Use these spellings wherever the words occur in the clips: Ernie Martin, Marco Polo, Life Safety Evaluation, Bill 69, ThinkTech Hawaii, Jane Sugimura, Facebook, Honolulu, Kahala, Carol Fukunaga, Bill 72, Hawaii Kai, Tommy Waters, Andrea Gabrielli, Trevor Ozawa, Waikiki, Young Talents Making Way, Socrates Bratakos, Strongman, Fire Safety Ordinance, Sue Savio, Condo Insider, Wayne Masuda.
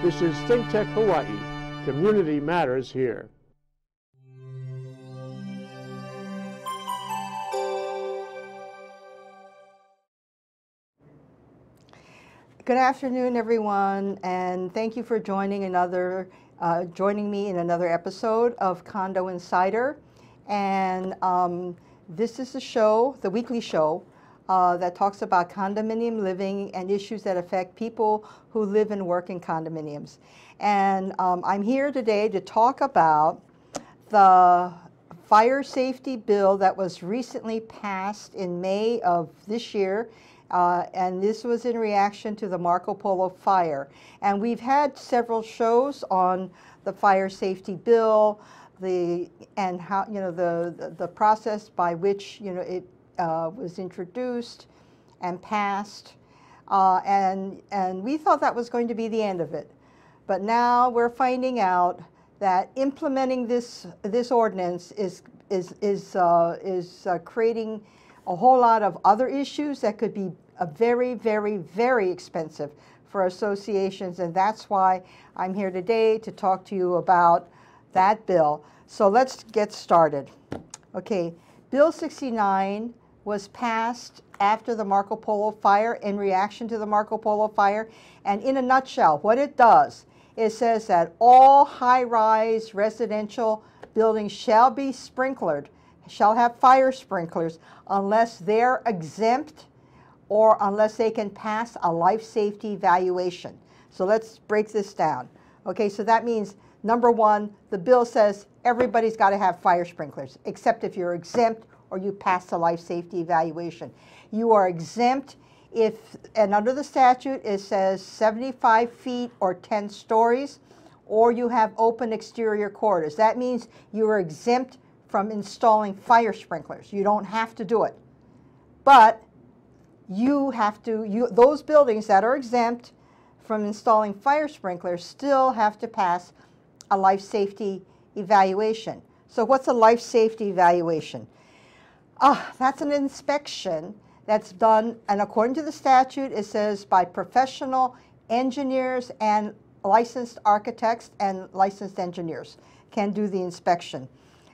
This is ThinkTech Hawaii. Community matters here. Good afternoon, everyone, and thank you for joining joining me in another episode of Condo Insider. And this is the show, the weekly show, that talks about condominium living and issues that affect people who live and work in condominiums. And I'm here today to talk about the fire safety bill that was recently passed in May of this year. And this was in reaction to the Marco Polo fire. And we've had several shows on the fire safety bill, and how, you know, the process by which, you know, it was introduced and passed, and we thought that was going to be the end of it. But now we're finding out that implementing this ordinance is creating a whole lot of other issues that could be very, very, very expensive for associations, and that's why I'm here today to talk to you about that bill. So let's get started. Okay, Bill 69 was passed after the Marco Polo fire, in reaction to the Marco Polo fire. And in a nutshell, what it does, it says that all high-rise residential buildings shall be sprinklered, shall have fire sprinklers, unless they're exempt or unless they can pass a life safety evaluation. So let's break this down. Okay, so that means, number one, the bill says everybody's got to have fire sprinklers, except if you're exempt or you pass the life safety evaluation. You are exempt if, and under the statute, it says 75 feet or 10 stories, or you have open exterior corridors. That means you are exempt from installing fire sprinklers. You don't have to do it. But you have to, those buildings that are exempt from installing fire sprinklers still have to pass a life safety evaluation. So what's a life safety evaluation? That's an inspection that's done, and according to the statute, it says by professional engineers and licensed architects, and licensed engineers can do the inspection.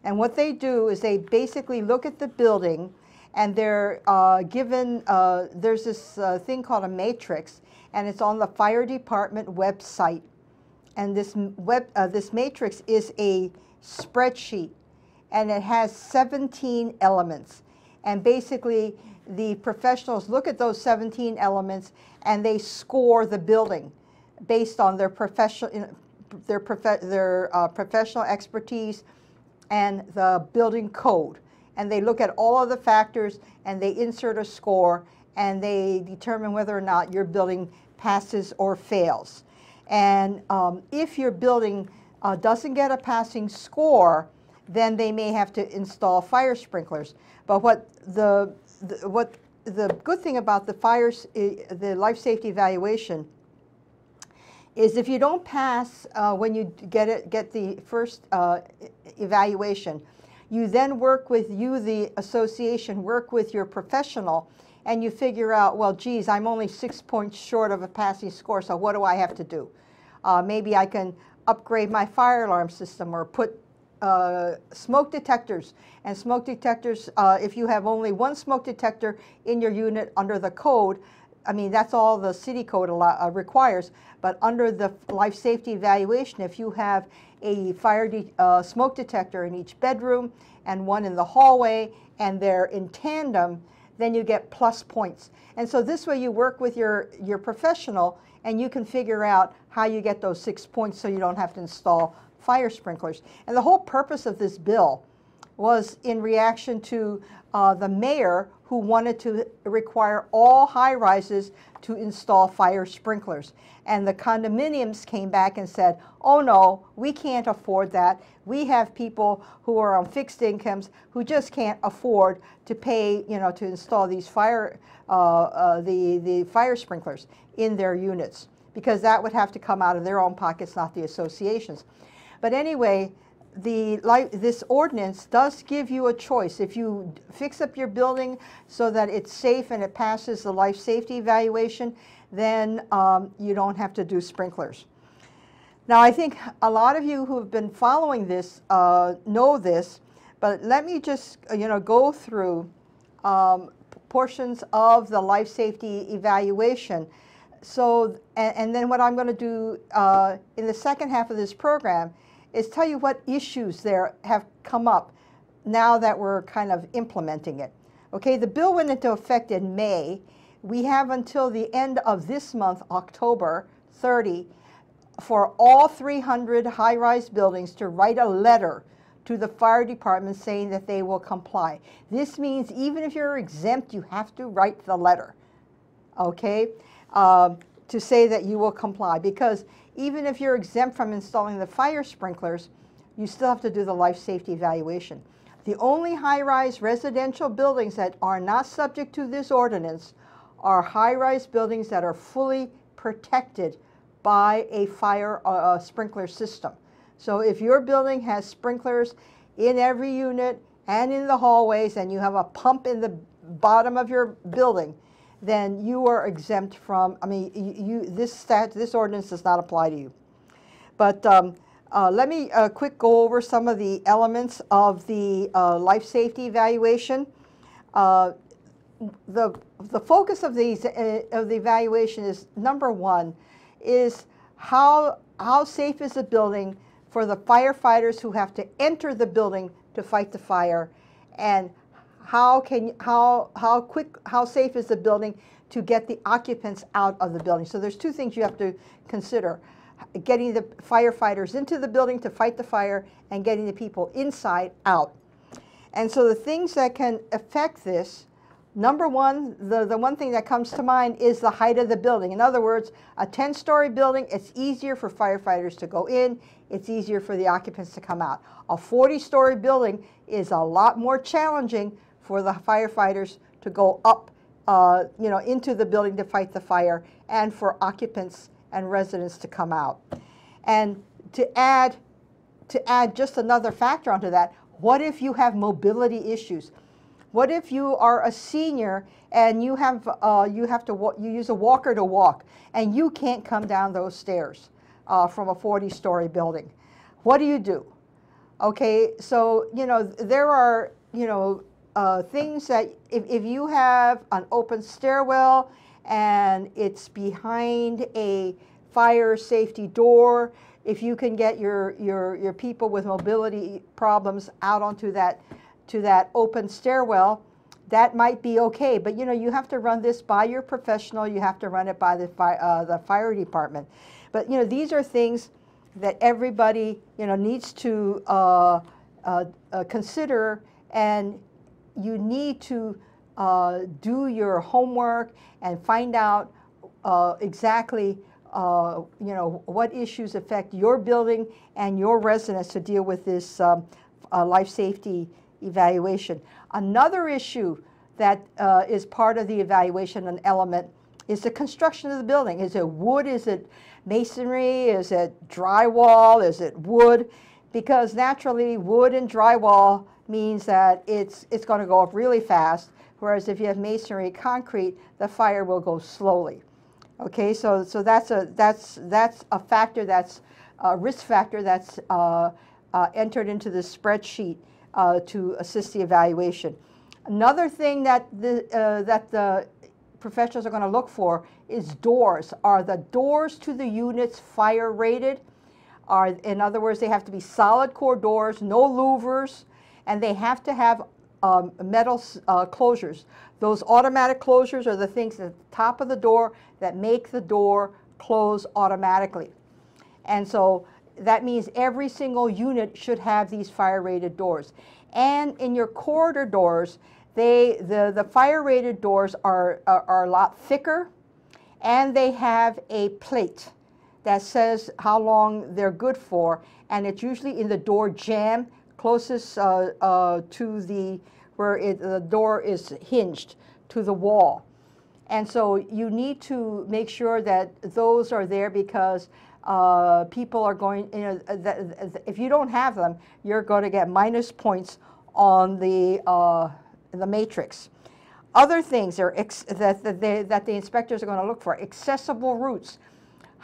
And what they do is they basically look at the building, and they're given, there's this thing called a matrix, and it's on the fire department website. And this matrix is a spreadsheet, and it has 17 elements. And basically, the professionals look at those 17 elements, and they score the building based on their professional expertise and the building code. And they look at all of the factors, and they insert a score, and they determine whether or not your building passes or fails. And if your building doesn't get a passing score, then they may have to install fire sprinklers. But what the good thing about the life safety evaluation is, if you don't pass when you get the first evaluation, you then work with the association, work with your professional, and you figure out, well, geez, I'm only 6 points short of a passing score, so what do I have to do? Maybe I can upgrade my fire alarm system, or put smoke detectors. And smoke detectors, if you have only one smoke detector in your unit under the code, I mean, that's all the city code requires, but under the life safety evaluation, if you have a fire smoke detector in each bedroom and one in the hallway, and they're in tandem, then you get plus points. And so this way you work with your professional, and you can figure out how you get those 6 points so you don't have to install fire sprinklers. And the whole purpose of this bill was in reaction to the mayor, who wanted to require all high-rises to install fire sprinklers. And the condominiums came back and said, oh no, we can't afford that. We have people who are on fixed incomes who just can't afford to pay, you know, to install these the fire sprinklers in their units, because that would have to come out of their own pockets, not the associations. But anyway, this ordinance does give you a choice. If you fix up your building so that it's safe and it passes the life safety evaluation, then you don't have to do sprinklers. Now, I think a lot of you who have been following this know this, but let me just go through portions of the life safety evaluation. So, and then what I'm going to do in the second half of this program is tell you what issues there have come up now that we're kind of implementing it. Okay, the bill went into effect in May. We have until the end of this month, October 30, for all 300 high-rise buildings to write a letter to the fire department saying that they will comply. This means even if you're exempt, you have to write the letter, okay, to say that you will comply. Because even if you're exempt from installing the fire sprinklers, you still have to do the life safety evaluation. The only high-rise residential buildings that are not subject to this ordinance are high-rise buildings that are fully protected by a fire sprinkler system. So if your building has sprinklers in every unit and in the hallways and you have a pump in the bottom of your building, then you are exempt from, I mean, this ordinance does not apply to you. But let me go over some of the elements of the life safety evaluation. The focus of these of the evaluation is, number one, is how safe is the building for the firefighters who have to enter the building to fight the fire, and how safe is the building to get the occupants out of the building. So there's two things you have to consider: getting the firefighters into the building to fight the fire, and getting the people inside out. And so the things that can affect this. Number one, the one thing that comes to mind is the height of the building. In other words, a 10-story building, it's easier for firefighters to go in, it's easier for the occupants to come out. A 40-story building is a lot more challenging for the firefighters to go up into the building to fight the fire, and for occupants and residents to come out. And to add just another factor onto that, what if you have mobility issues? What if you are a senior and you use a walker to walk and you can't come down those stairs from a 40-story building? What do you do? Okay, so there are things that if you have an open stairwell and it's behind a fire safety door, if you can get your people with mobility problems out onto that. To that open stairwell, that might be okay. But you have to run this by your professional. You have to run it by the fire department. But these are things that everybody needs to consider, and you need to do your homework and find out exactly what issues affect your building and your residents to deal with this life safety evaluation. Another issue that is part of the evaluation, an element, is the construction of the building. Is it wood? Is it masonry? Is it drywall? Is it wood? Because naturally, wood and drywall means that it's going to go up really fast, whereas if you have masonry, concrete, the fire will go slowly. Okay, so that's a factor, that's a risk factor that's entered into the spreadsheet to assist the evaluation. Another thing that the professionals are going to look for is doors. Are the doors to the units fire rated? In other words, they have to be solid core doors, no louvers, and they have to have metal closures. Those automatic closures are the things at the top of the door that make the door close automatically. And so that means every single unit should have these fire-rated doors. And in your corridor doors, the fire-rated doors are a lot thicker, and they have a plate that says how long they're good for, and it's usually in the door jamb closest to where the door is hinged to the wall. And so you need to make sure that those are there, because people are going, if you don't have them, you're going to get minus points on the matrix. Other things that the inspectors are going to look for: accessible routes.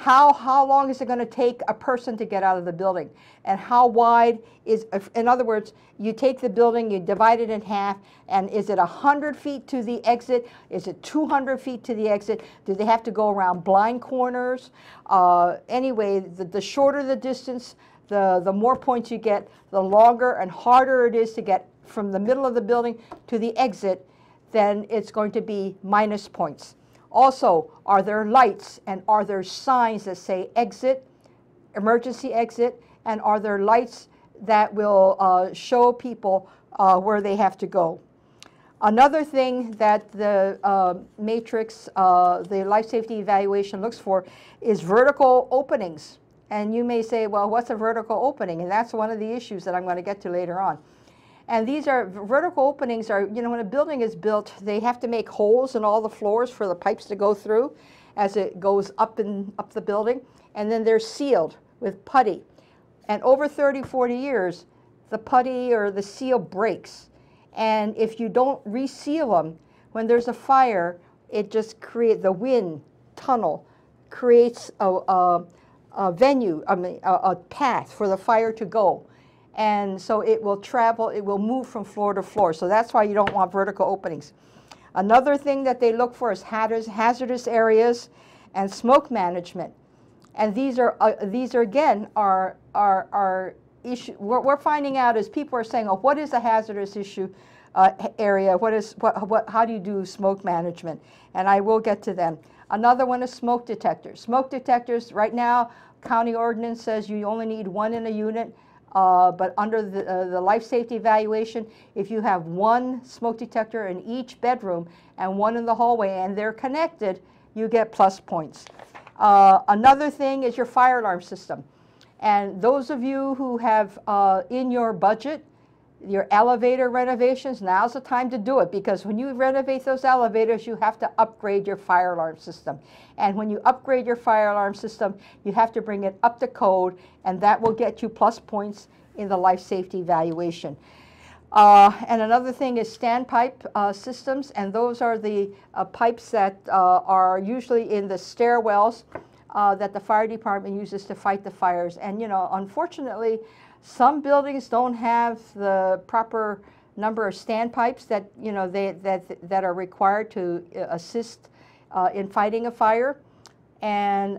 How long is it going to take a person to get out of the building? And how wide is, in other words, you take the building, you divide it in half, and is it 100 feet to the exit? Is it 200 feet to the exit? Do they have to go around blind corners? Anyway, the shorter the distance, the more points you get, the longer and harder it is to get from the middle of the building to the exit, then it's going to be minus points. Also, are there lights and are there signs that say exit, emergency exit, and are there lights that will show people where they have to go? Another thing that the matrix, the life safety evaluation looks for is vertical openings. And you may say, well, what's a vertical opening? And that's one of the issues that I'm going to get to later on. And these are vertical openings are, you know, when a building is built, they have to make holes in all the floors for the pipes to go through as it goes up and up the building. And then they're sealed with putty. And over 30, 40 years, the putty or the seal breaks. And if you don't reseal them, when there's a fire, it just creates, the wind tunnel creates a path for the fire to go. And so it will travel, it will move from floor to floor. So that's why you don't want vertical openings. Another thing that they look for is hazardous areas and smoke management. And these are again our issue. What we're finding out is people are saying, oh, what is a hazardous issue area? How do you do smoke management? And I will get to them. Another one is smoke detectors. Smoke detectors, right now, county ordinance says you only need one in a unit. But under the life safety evaluation, if you have one smoke detector in each bedroom and one in the hallway and they're connected, you get plus points. Another thing is your fire alarm system. And those of you who have in your budget your elevator renovations, now's the time to do it, because when you renovate those elevators, you have to upgrade your fire alarm system. And when you upgrade your fire alarm system, you have to bring it up to code, and that will get you plus points in the life safety evaluation. And another thing is standpipe systems, and those are the pipes that are usually in the stairwells that the fire department uses to fight the fires. And, you know, unfortunately, some buildings don't have the proper number of standpipes that, you know, that are required to assist in fighting a fire. And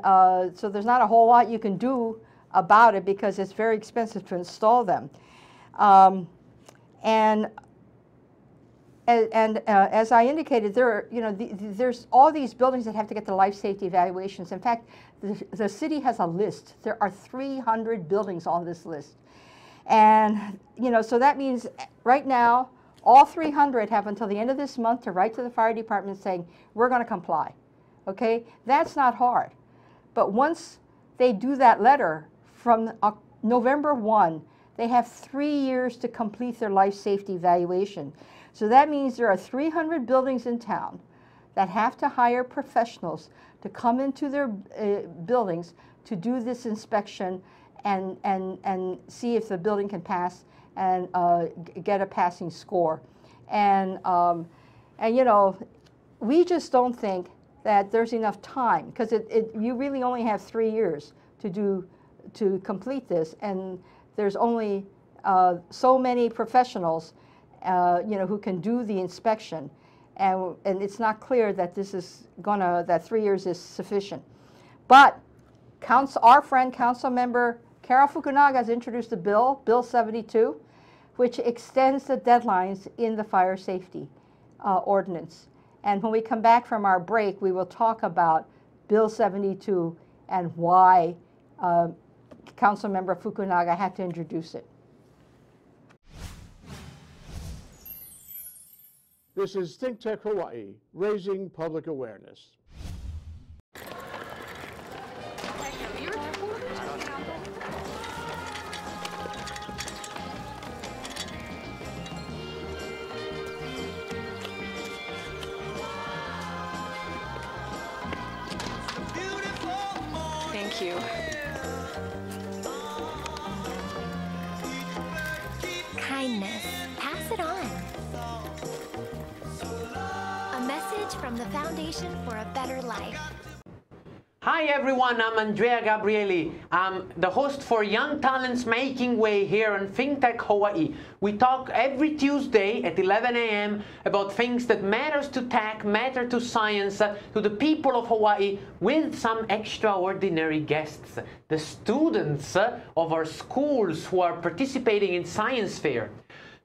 so there's not a whole lot you can do about it because it's very expensive to install them. As I indicated, there are, you know, there's all these buildings that have to get the life safety evaluations. In fact, the city has a list. There are 300 buildings on this list. And, you know, so that means right now, all 300 have until the end of this month to write to the fire department saying, we're going to comply. Okay? That's not hard. But once they do that letter from November 1, they have 3 years to complete their life safety evaluation. So that means there are 300 buildings in town that have to hire professionals to come into their buildings to do this inspection and see if the building can pass and get a passing score. And you know, we just don't think that there's enough time, because you really only have 3 years to complete this, and there's only so many professionals you know, who can do the inspection, and it's not clear that this is gonna, that 3 years is sufficient. But our friend council member Carol Fukunaga has introduced a bill, Bill 72, which extends the deadlines in the fire safety ordinance. And when we come back from our break, we will talk about Bill 72 and why council member Fukunaga had to introduce it. This is ThinkTech Hawaii, raising public awareness. Thank you. Kindness, pass it on. From the Foundation for a Better Life. Hi everyone, I'm Andrea Gabrielli. I'm the host for Young Talents Making Way here on ThinkTech Hawaii. We talk every Tuesday at 11 a.m. about things that matters to tech, matter to science, to the people of Hawaii, with some extraordinary guests, the students of our schools who are participating in science fair.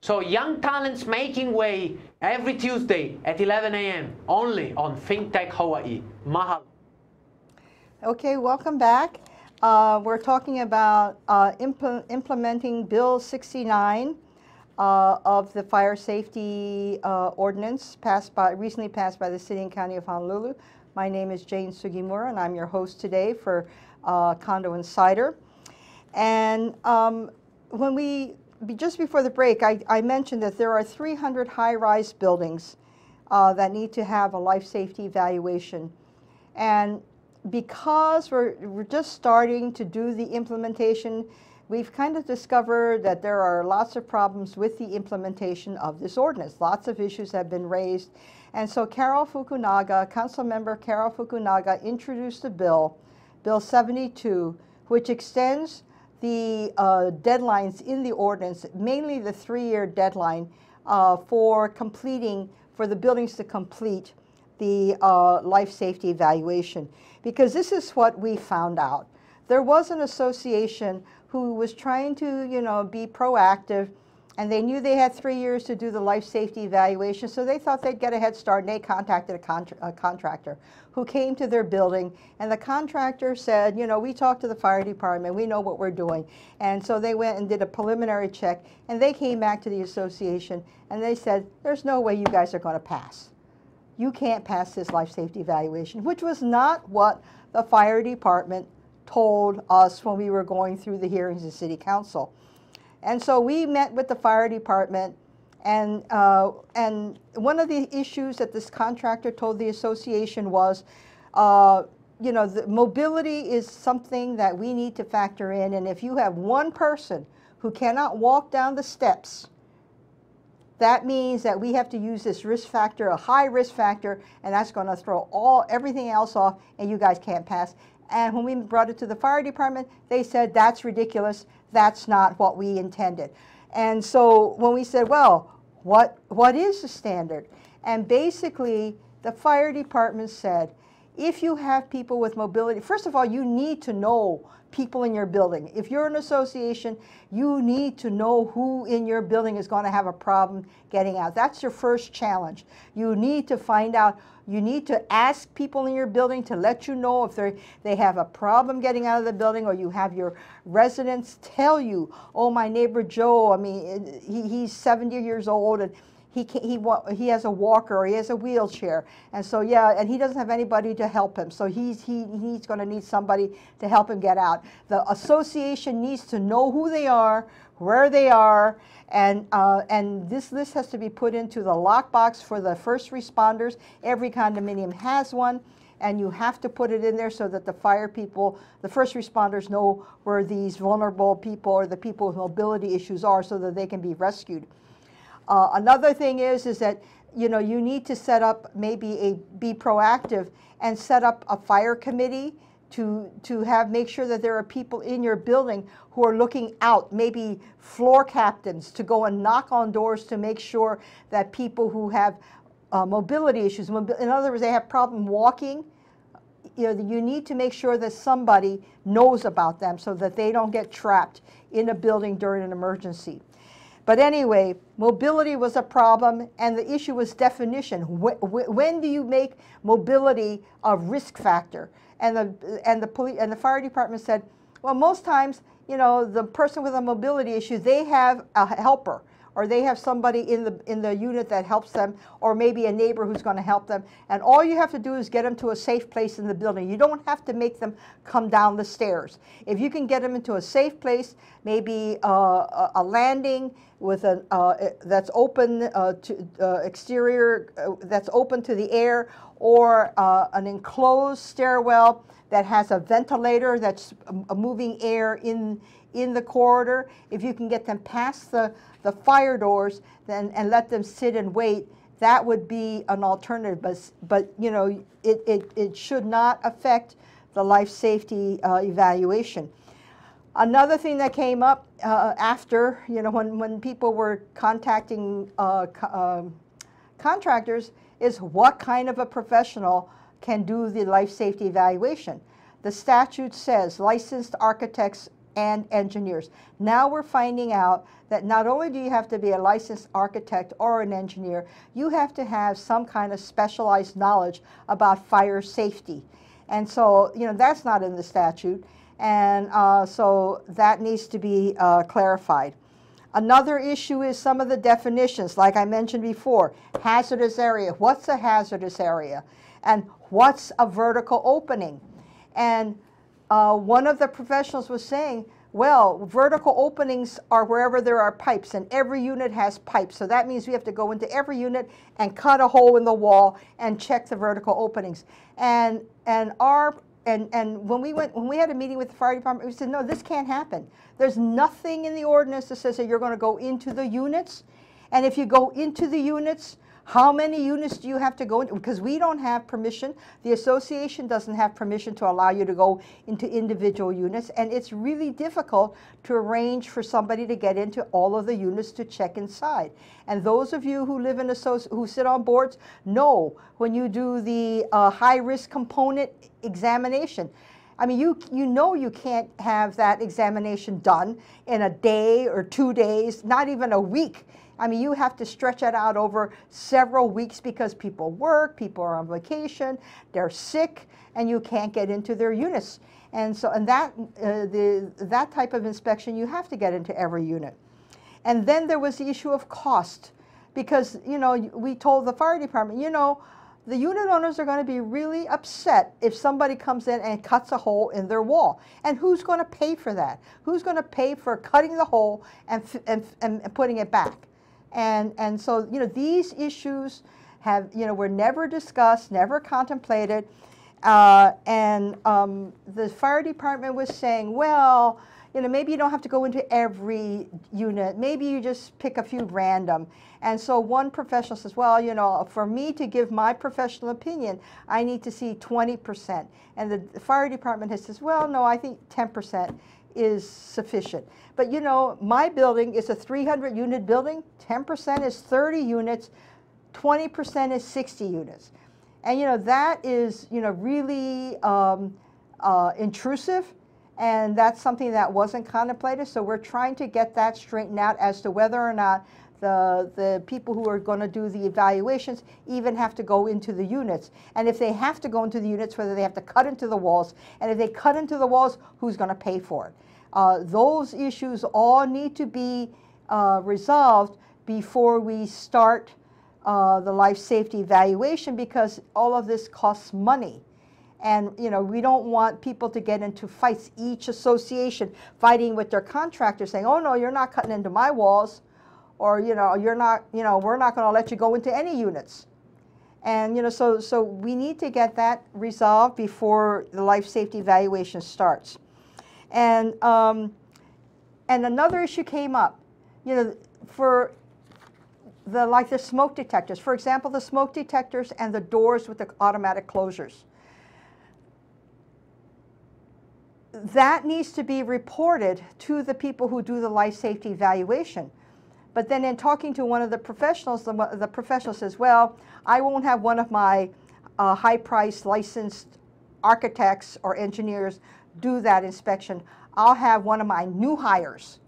So Young Talents Making Way every Tuesday at 11 a.m. only on ThinkTech Hawaii. Mahalo. Okay, welcome back. We're talking about implementing Bill 69 of the Fire Safety Ordinance recently passed by the City and County of Honolulu. My name is Jane Sugimura, and I'm your host today for Condo Insider. And just before the break, I mentioned that there are 300 high-rise buildings that need to have a life safety evaluation, and because we're just starting to do the implementation, we've kind of discovered that there are lots of problems with the implementation of this ordinance. Lots of issues have been raised. And so Carol Fukunaga, Council Member Carol Fukunaga, introduced a bill, Bill 72, which extends the deadlines in the ordinance, mainly the 3-year deadline for the buildings to complete the life safety evaluation, because this is what we found out. There was an association who was trying to, you know, be proactive, and they knew they had 3 years to do the life safety evaluation, so they thought they'd get a head start, and they contacted a contractor who came to their building, and the contractor said, you know, we talked to the fire department, we know what we're doing. And so they went and did a preliminary check, and they came back to the association, and they said, there's no way you guys are going to pass. You can't pass this life safety evaluation, which was not what the fire department told us when we were going through the hearings in City Council. And so we met with the fire department, and one of the issues that this contractor told the association was, you know, the mobility is something that we need to factor in, and if you have one person who cannot walk down the steps, that means that we have to use this risk factor, a high risk factor, and that's going to throw everything else off, and you guys can't pass. And when we brought it to the fire department, they said, that's ridiculous. That's not what we intended. And so when we said, well, what is the standard? And basically, the fire department said, if you have people with mobility, first of all, you need to know people in your building. If you're an association, you need to know who in your building is going to have a problem getting out. That's your first challenge. You need to find out, you need to ask people in your building to let you know if they have a problem getting out of the building, or you have your residents tell you, oh, my neighbor Joe, I mean, he's 70 years old, and he has a walker, or he has a wheelchair, and so yeah, and he doesn't have anybody to help him, so he's going to need somebody to help him get out. The association needs to know who they are, where they are, and this list has to be put into the lockbox for the first responders. Every condominium has one, and you have to put it in there so that the fire people, the first responders, know where these vulnerable people or the people with mobility issues are, so that they can be rescued. Another thing is that, you know, you need to set up maybe be proactive and set up a fire committee to make sure that there are people in your building who are looking out, maybe floor captains to go and knock on doors to make sure that people who have mobility issues, in other words, they have problem walking, you know, you need to make sure that somebody knows about them so that they don't get trapped in a building during an emergency. But anyway, mobility was a problem, and the issue was definition. When do you make mobility a risk factor? And the fire department said, well, most times, you know, the person with a mobility issue, they have a helper, or they have somebody in the unit that helps them, or maybe a neighbor who's going to help them. And all you have to do is get them to a safe place in the building. You don't have to make them come down the stairs. If you can get them into a safe place, maybe a landing with that's open exterior, that's open to the air, or an enclosed stairwell that has a ventilator that's moving air in the corridor. If you can get them past the fire doors and let them sit and wait, that would be an alternative. But you know, it should not affect the life safety evaluation. Another thing that came up after, when people were contacting contractors is what kind of a professional can do the life safety evaluation. The statute says licensed architects and engineers. Now we're finding out that not only do you have to be a licensed architect or an engineer, you have to have some kind of specialized knowledge about fire safety. And so, that's not in the statute. And so that needs to be clarified. Another issue is some of the definitions, like I mentioned before. Hazardous area. What's a hazardous area? And what's a vertical opening? And one of the professionals was saying, well, vertical openings are wherever there are pipes, and every unit has pipes. So that means we have to go into every unit and cut a hole in the wall and check the vertical openings. And when we had a meeting with the fire department, we said, no, this can't happen. There's nothing in the ordinance that says that you're going to go into the units. And if you go into the units, how many units do you have to go into? Because we don't have permission. The association doesn't have permission to allow you to go into individual units. And it's really difficult to arrange for somebody to get into all of the units to check inside. And those of you who live in who sit on boards know when you do the high-risk component examination, I mean, you can't have that examination done in a day or 2 days, not even a week. I mean, you have to stretch it out over several weeks because people work, people are on vacation, they're sick, and you can't get into their units. And so, that type of inspection, you have to get into every unit. And then there was the issue of cost, because we told the fire department, the unit owners are going to be really upset if somebody comes in and cuts a hole in their wall. And who's going to pay for that? Who's going to pay for cutting the hole and putting it back? And so, these issues have, were never discussed, never contemplated. The fire department was saying, well, maybe you don't have to go into every unit. Maybe you just pick a few random. And so one professional says, well, for me to give my professional opinion, I need to see 20%. And the fire department has says, well, no, I think 10% is sufficient. But, my building is a 300-unit building. 10% is 30 units. 20% is 60 units. And, that is, really intrusive. And that's something that wasn't contemplated. So we're trying to get that straightened out as to whether or not the people who are going to do the evaluations even have to go into the units. And if they have to go into the units, whether they have to cut into the walls. And if they cut into the walls, who's going to pay for it? Those issues all need to be resolved before we start the life safety evaluation, because all of this costs money. And, we don't want people to get into fights, each association fighting with their contractor saying, oh, no, you're not cutting into my walls, or, we're not going to let you go into any units. And, so we need to get that resolved before the life safety evaluation starts. And another issue came up, for the smoke detectors. For example, the smoke detectors and the doors with the automatic closures. That needs to be reported to the people who do the life safety evaluation. But then in talking to one of the professionals, the professional says, well, I won't have one of my high-priced licensed architects or engineers do that inspection. I'll have one of my new hires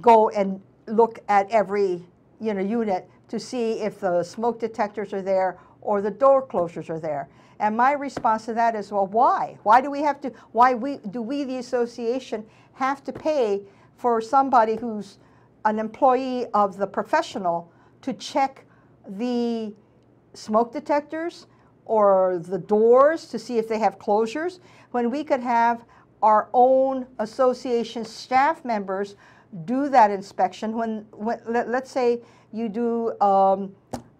go and look at every unit to see if the smoke detectors are there or the door closures are there. And my response to that is, well, why? Why do we have to, why do we, the association, have to pay for somebody who's an employee of the professional to check the smoke detectors or the doors to see if they have closures, when we could have our own association staff members do that inspection? Let's say you do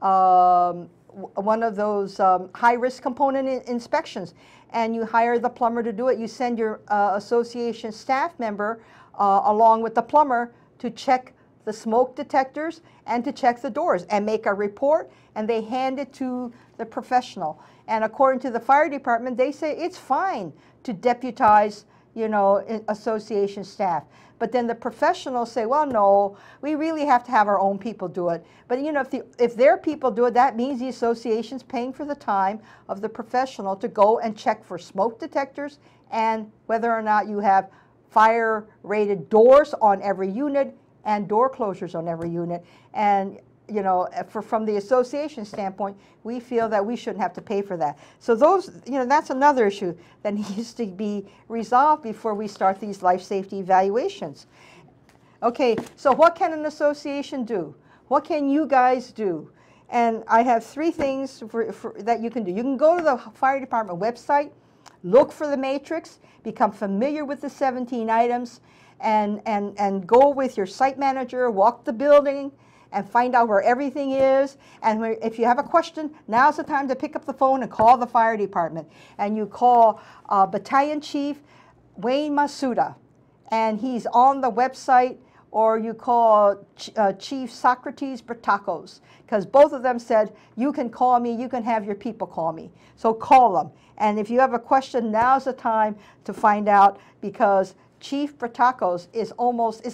one of those high-risk component inspections, and you hire the plumber to do it. You send your association staff member along with the plumber to check the smoke detectors and to check the doors and make a report, and they hand it to the professional. And according to the fire department, they say it's fine to deputize, you know, association staff. But then the professionals say, well, no, we really have to have our own people do it. But, you know, if their people do it, that means the association's paying for the time of the professional to go and check for smoke detectors and whether or not you have fire-rated doors on every unit and door closures on every unit. And, you know, from the association standpoint, we feel that we shouldn't have to pay for that. So those, you know, that's another issue that needs to be resolved before we start these life safety evaluations. Okay, so what can an association do? What can you guys do? And I have three things that you can do. You can go to the fire department website, look for the matrix, become familiar with the 17 items, and go with your site manager, walk the building, and find out where everything is. And if you have a question, now's the time to pick up the phone and call the fire department. And you call Battalion Chief Wayne Masuda, and he's on the website, or you call Chief Socrates Bratakos, because both of them said, you can call me, you can have your people call me. So call them. And if you have a question, now's the time to find out, because Chief Bratakos is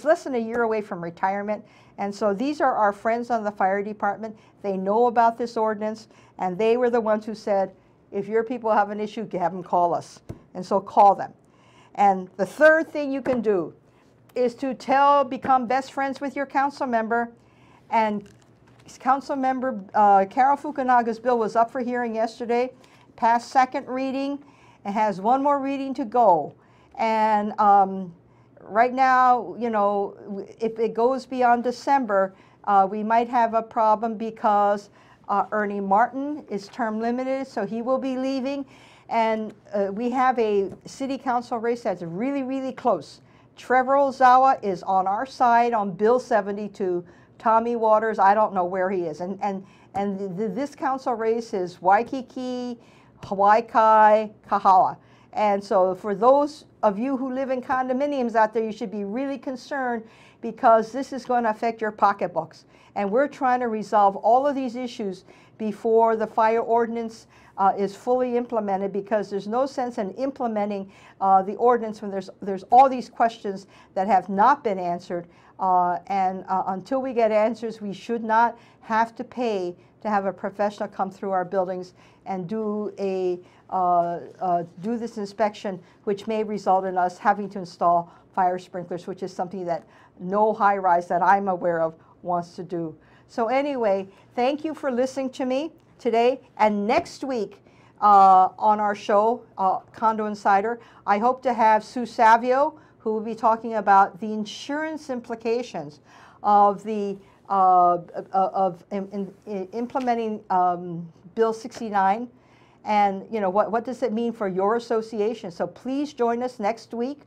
less than a year away from retirement. And so these are our friends on the fire department. They know about this ordinance, and they were the ones who said, if your people have an issue, have them call us. And so call them. And the third thing you can do is to become best friends with your council member. And council member Carol Fukunaga's bill was up for hearing yesterday, passed second reading, and has one more reading to go. And right now, you know, if it goes beyond December, we might have a problem, because Ernie Martin is term limited, so he will be leaving. And we have a city council race that's really, really close. Trevor Ozawa is on our side on Bill 72. Tommy Waters, I don't know where he is. And this council race is Waikiki, Hawaii Kai, Kahala. And so for those of you who live in condominiums out there, you should be really concerned, because this is going to affect your pocketbooks. And we're trying to resolve all of these issues before the fire ordinance is fully implemented, because there's no sense in implementing the ordinance when there's all these questions that have not been answered. Until we get answers, we should not have to pay to have a professional come through our buildings and do this inspection, which may result in us having to install fire sprinklers, which is something that no high-rise that I'm aware of wants to do. So anyway, thank you for listening to me today. And next week on our show, Condo Insider, I hope to have Sue Savio, who will be talking about the insurance implications of the implementing Bill 69, and you know what does it mean for your association. So please join us next week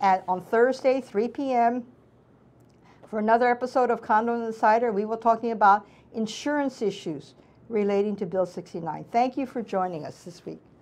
on Thursday, 3 p.m. for another episode of Condo Insider. We will be talking about insurance issues relating to Bill 69. Thank you for joining us this week.